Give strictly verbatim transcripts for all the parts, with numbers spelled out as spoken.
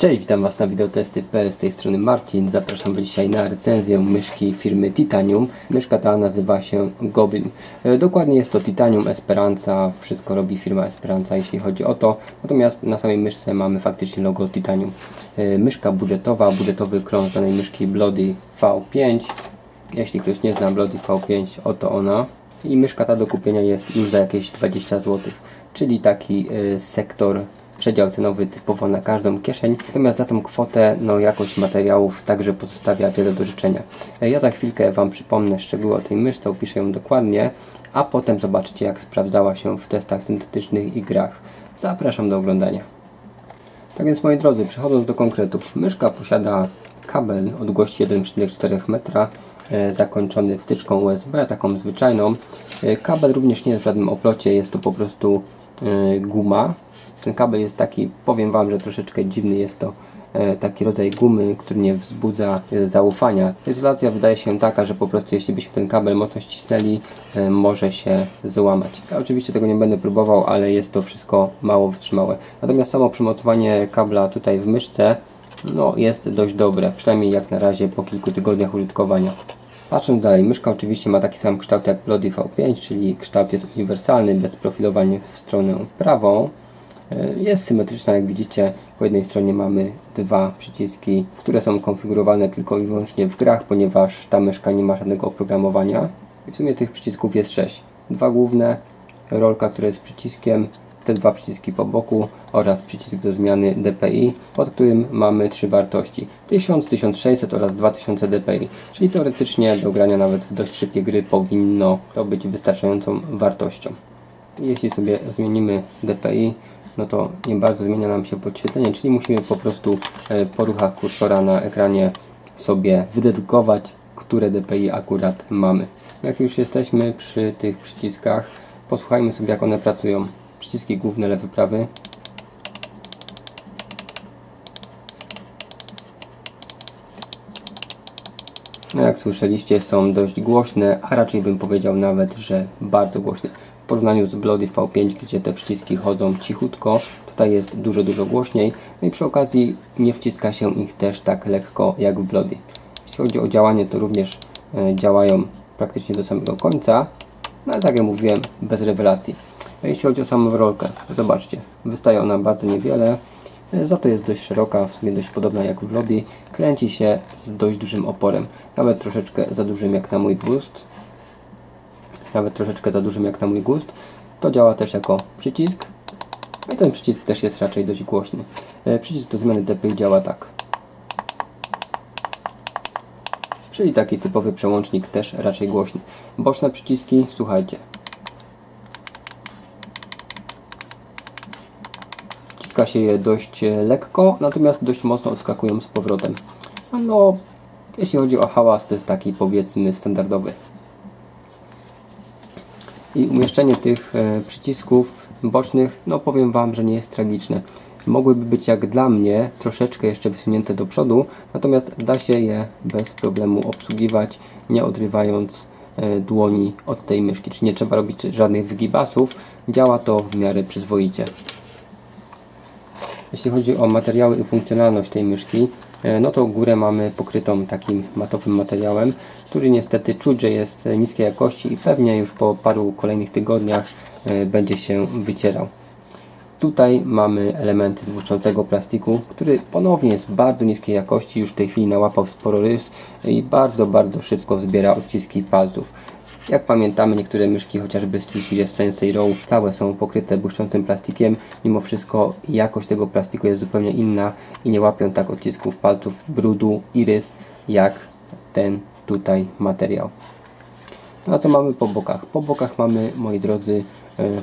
Cześć, witam Was na Videotesty kropka p l, z tej strony Marcin. Zapraszam dzisiaj na recenzję myszki firmy Titanium. Myszka ta nazywa się Goblin. Dokładnie jest to Titanum Esperanza, wszystko robi firma Esperanza jeśli chodzi o to. Natomiast na samej myszce mamy faktycznie logo Titanium. Myszka budżetowa, budżetowy krąg danej myszki Bloody V pięć. Jeśli ktoś nie zna Bloody V pięć, oto ona. I myszka ta do kupienia jest już za jakieś dwadzieścia złotych, czyli taki y, sektor, przedział cenowy typowo na każdą kieszeń. Natomiast za tą kwotę no, jakość materiałów także pozostawia wiele do życzenia. Ja za chwilkę Wam przypomnę szczegóły o tej myszce, opiszę ją dokładnie, a potem zobaczycie, jak sprawdzała się w testach syntetycznych i grach. Zapraszam do oglądania. Tak więc, moi drodzy, przechodząc do konkretów, myszka posiada kabel o długości jeden przecinek cztery metra, zakończony wtyczką U S B, taką zwyczajną. Kabel również nie jest w żadnym oplocie, jest to po prostu guma. Ten kabel jest taki, powiem Wam, że troszeczkę dziwny, jest to taki rodzaj gumy, który nie wzbudza zaufania. Izolacja wydaje się taka, że po prostu jeśli byśmy ten kabel mocno ścisnęli, może się złamać. Ja oczywiście tego nie będę próbował, ale jest to wszystko mało wytrzymałe. Natomiast samo przymocowanie kabla tutaj w myszce no, jest dość dobre, przynajmniej jak na razie po kilku tygodniach użytkowania. Patrząc dalej, myszka oczywiście ma taki sam kształt jak Bloody V pięć, czyli kształt jest uniwersalny, bez profilowania w stronę prawą. Jest symetryczna, jak widzicie, po jednej stronie mamy dwa przyciski, które są konfigurowane tylko i wyłącznie w grach, ponieważ ta myszka nie ma żadnego oprogramowania. I w sumie tych przycisków jest sześć. Dwa główne, rolka, która jest przyciskiem, te dwa przyciski po boku oraz przycisk do zmiany D P I, pod którym mamy trzy wartości: tysiąc, tysiąc sześćset oraz dwa tysiące D P I, czyli teoretycznie do grania nawet w dość szybkie gry powinno to być wystarczającą wartością. Jeśli sobie zmienimy D P I, no to nie bardzo zmienia nam się podświetlenie, czyli musimy po prostu po ruchach kursora na ekranie sobie wydedukować, które D P I akurat mamy. Jak już jesteśmy przy tych przyciskach, posłuchajmy sobie, jak one pracują. Przyciski główne, lewy, prawy. Jak słyszeliście, są dość głośne, a raczej bym powiedział nawet, że bardzo głośne. W porównaniu z Bloody V pięć, gdzie te przyciski chodzą cichutko, tutaj jest dużo, dużo głośniej. No i przy okazji nie wciska się ich też tak lekko jak w Bloody. Jeśli chodzi o działanie, to również działają praktycznie do samego końca. No ale tak jak mówiłem, bez rewelacji. Jeśli chodzi o samą rolkę, zobaczcie, wystaje ona bardzo niewiele, za to jest dość szeroka, w sumie dość podobna jak w Bloody, kręci się z dość dużym oporem, nawet troszeczkę za dużym jak na mój gust, nawet troszeczkę za dużym jak na mój gust, to działa też jako przycisk i ten przycisk też jest raczej dość głośny. Przycisk do zmiany D P I działa tak, czyli taki typowy przełącznik, też raczej głośny. Boczne przyciski, słuchajcie. Wciska się je dość lekko, natomiast dość mocno odskakują z powrotem. No, jeśli chodzi o hałas, to jest taki, powiedzmy, standardowy. I umieszczenie tych e, przycisków bocznych, no powiem Wam, że nie jest tragiczne. Mogłyby być, jak dla mnie, troszeczkę jeszcze wysunięte do przodu, natomiast da się je bez problemu obsługiwać, nie odrywając e, dłoni od tej myszki. Czyli nie trzeba robić żadnych wygibasów, działa to w miarę przyzwoicie. Jeśli chodzi o materiały i funkcjonalność tej myszki, no to górę mamy pokrytą takim matowym materiałem, który niestety czuć, że jest niskiej jakości i pewnie już po paru kolejnych tygodniach będzie się wycierał. Tutaj mamy elementy tłuszczącego plastiku, który ponownie jest bardzo niskiej jakości, już w tej chwili nałapał sporo rys i bardzo, bardzo szybko zbiera odciski palców. Jak pamiętamy, niektóre myszki, chociażby SteelSeries Sensei Raw, całe są pokryte błyszczącym plastikiem. Mimo wszystko jakość tego plastiku jest zupełnie inna i nie łapią tak odcisków palców, brudu i rys jak ten tutaj materiał. No a co mamy po bokach? Po bokach mamy, moi drodzy,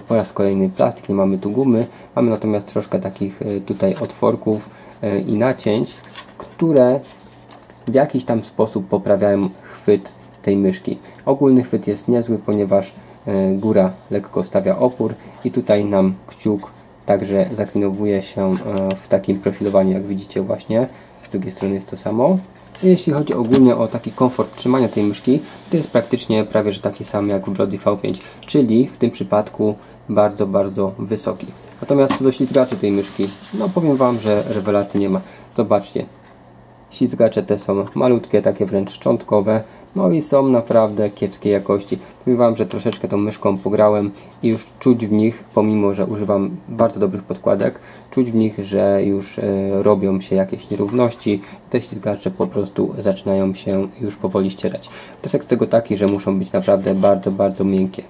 po raz kolejny plastik, nie mamy tu gumy. Mamy natomiast troszkę takich tutaj otworków i nacięć, które w jakiś tam sposób poprawiają chwyt tej myszki. Ogólny chwyt jest niezły, ponieważ góra lekko stawia opór i tutaj nam kciuk także zaklinowuje się w takim profilowaniu, jak widzicie właśnie. Z drugiej strony jest to samo. Jeśli chodzi ogólnie o taki komfort trzymania tej myszki, to jest praktycznie prawie że taki sam jak w Bloody V pięć, czyli w tym przypadku bardzo, bardzo wysoki. Natomiast co do ślizgaczy tej myszki, no powiem Wam, że rewelacji nie ma. Zobaczcie, ślizgacze te są malutkie, takie wręcz szczątkowe, no i są naprawdę kiepskiej jakości. Powiem wam, że troszeczkę tą myszką pograłem i już czuć w nich, pomimo że używam bardzo dobrych podkładek, czuć w nich, że już y, robią się jakieś nierówności. Te ślizgacze po prostu zaczynają się już powoli ścierać. Piesek z tego taki, że muszą być naprawdę bardzo, bardzo miękkie.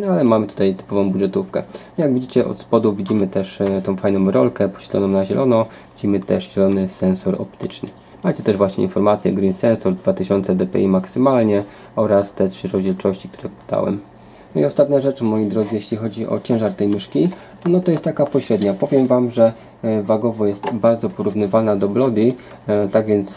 No ale mamy tutaj typową budżetówkę. Jak widzicie, od spodu widzimy też tą fajną rolkę poświetloną na zielono. Widzimy też zielony sensor optyczny. Macie też właśnie informację Green Sensor dwa tysiące D P I maksymalnie oraz te trzy rozdzielczości, które podałem. No i ostatnia rzecz, moi drodzy, jeśli chodzi o ciężar tej myszki, no to jest taka pośrednia. Powiem wam, że wagowo jest bardzo porównywalna do Bloody, tak więc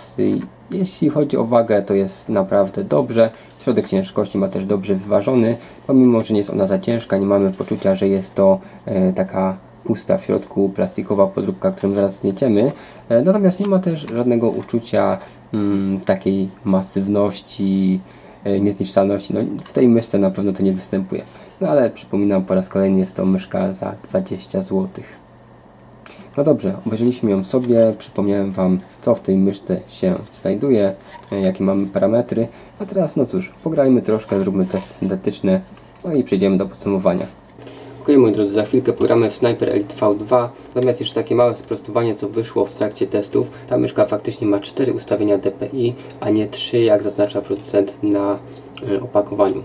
jeśli chodzi o wagę, to jest naprawdę dobrze. Środek ciężkości ma też dobrze wyważony, pomimo że nie jest ona za ciężka, nie mamy poczucia, że jest to taka pusta w środku plastikowa podróbka, którą zaraz zmieciemy. Natomiast nie ma też żadnego uczucia mm, takiej masywności, niezniszczalności. No, w tej myszce na pewno to nie występuje. No ale przypominam, po raz kolejny jest to myszka za dwadzieścia złotych. No dobrze, obejrzeliśmy ją sobie, przypomniałem wam, co w tej myszce się znajduje, jakie mamy parametry. A teraz, no cóż, pograjmy troszkę, zróbmy testy syntetyczne, no i przejdziemy do podsumowania. Ok, moi drodzy, za chwilkę pogramy w Sniper Elite V dwa, natomiast jeszcze takie małe sprostowanie, co wyszło w trakcie testów. Ta myszka faktycznie ma cztery ustawienia D P I, a nie trzy, jak zaznacza producent na opakowaniu.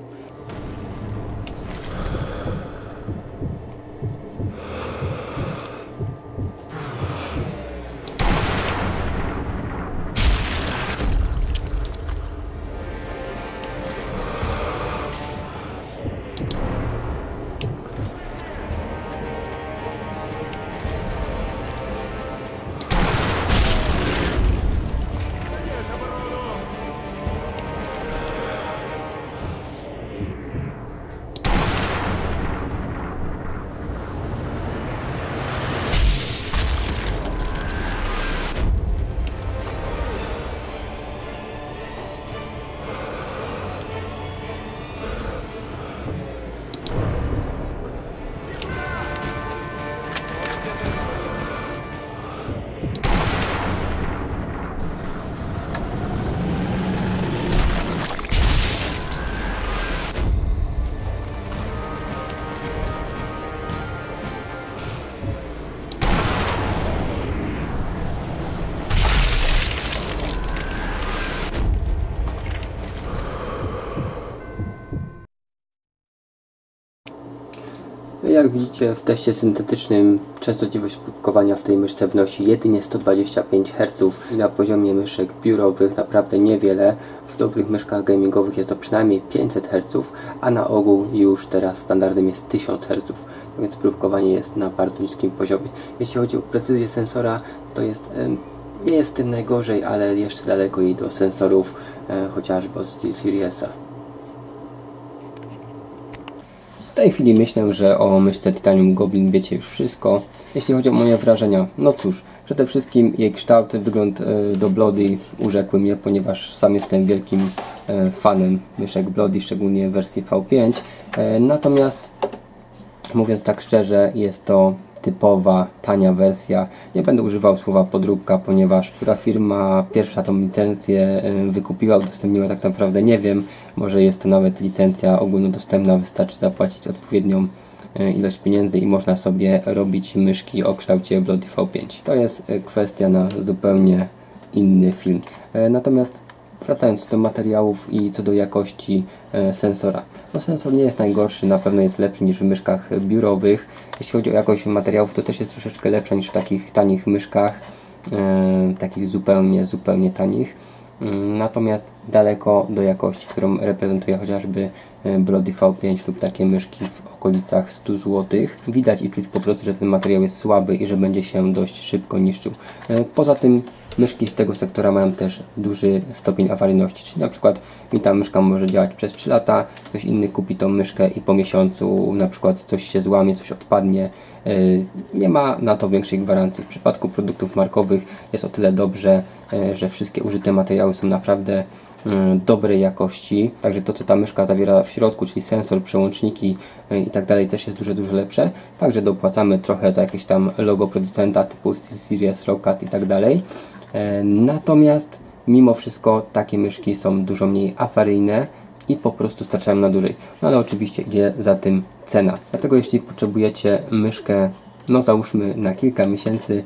Jak widzicie, w teście syntetycznym częstotliwość próbkowania w tej myszce wynosi jedynie sto dwadzieścia pięć herców. Na poziomie myszek biurowych naprawdę niewiele. W dobrych myszkach gamingowych jest to przynajmniej pięćset herców, a na ogół już teraz standardem jest tysiąc herców. Więc próbkowanie jest na bardzo niskim poziomie. Jeśli chodzi o precyzję sensora, to jest, nie jest z tym najgorzej, ale jeszcze daleko jej do sensorów chociażby od SteelSeriesa. W tej chwili myślę, że o myszce Titanum Goblin wiecie już wszystko. Jeśli chodzi o moje wrażenia, no cóż, przede wszystkim jej kształt, wygląd do Bloody urzekły mnie, ponieważ sam jestem wielkim fanem myszek Bloody, szczególnie w wersji V pięć. Natomiast, mówiąc tak szczerze, jest to typowa, tania wersja. Nie będę używał słowa podróbka, ponieważ która firma pierwsza tą licencję wykupiła, udostępniła, tak naprawdę nie wiem. Może jest to nawet licencja ogólnodostępna, wystarczy zapłacić odpowiednią ilość pieniędzy i można sobie robić myszki o kształcie Bloody V pięć. To jest kwestia na zupełnie inny film. Natomiast wracając do materiałów i co do jakości e, sensora. No, sensor nie jest najgorszy, na pewno jest lepszy niż w myszkach biurowych. Jeśli chodzi o jakość materiałów, to też jest troszeczkę lepsza niż w takich tanich myszkach, e, takich zupełnie, zupełnie tanich. E, natomiast daleko do jakości, którą reprezentuje chociażby Bloody V pięć lub takie myszki w okolicach stu złotych. Widać i czuć po prostu, że ten materiał jest słaby i że będzie się dość szybko niszczył. E, poza tym myszki z tego sektora mają też duży stopień awaryjności, czyli na przykład mi ta myszka może działać przez trzy lata, ktoś inny kupi tą myszkę i po miesiącu na przykład coś się złamie, coś odpadnie. Nie ma na to większej gwarancji. W przypadku produktów markowych jest o tyle dobrze, że wszystkie użyte materiały są naprawdę dobrej jakości, także to, co ta myszka zawiera w środku, czyli sensor, przełączniki i tak dalej, też jest dużo, dużo lepsze. Także dopłacamy trochę za jakieś tam logo producenta typu SteelSeries, Roccat i tak dalej. Natomiast mimo wszystko takie myszki są dużo mniej awaryjne i po prostu starczają na dłużej. No ale oczywiście idzie za tym cena. Dlatego jeśli potrzebujecie myszkę, no załóżmy na kilka miesięcy,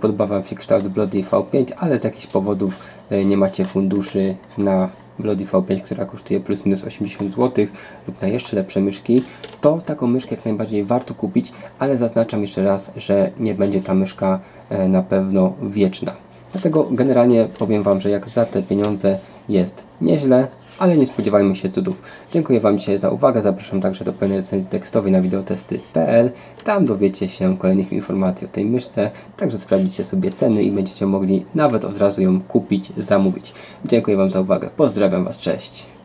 podoba Wam się kształt Bloody V pięć, ale z jakichś powodów nie macie funduszy na Bloody V pięć, która kosztuje plus minus osiemdziesiąt złotych lub na jeszcze lepsze myszki, to taką myszkę jak najbardziej warto kupić, ale zaznaczam jeszcze raz, że nie będzie ta myszka na pewno wieczna. Dlatego generalnie powiem Wam, że jak za te pieniądze jest nieźle, ale nie spodziewajmy się cudów. Dziękuję Wam dzisiaj za uwagę, zapraszam także do pełnej recenzji tekstowej na videotesty kropka p l. Tam dowiecie się kolejnych informacji o tej myszce, także sprawdzicie sobie ceny i będziecie mogli nawet od razu ją kupić, zamówić. Dziękuję Wam za uwagę, pozdrawiam Was, cześć!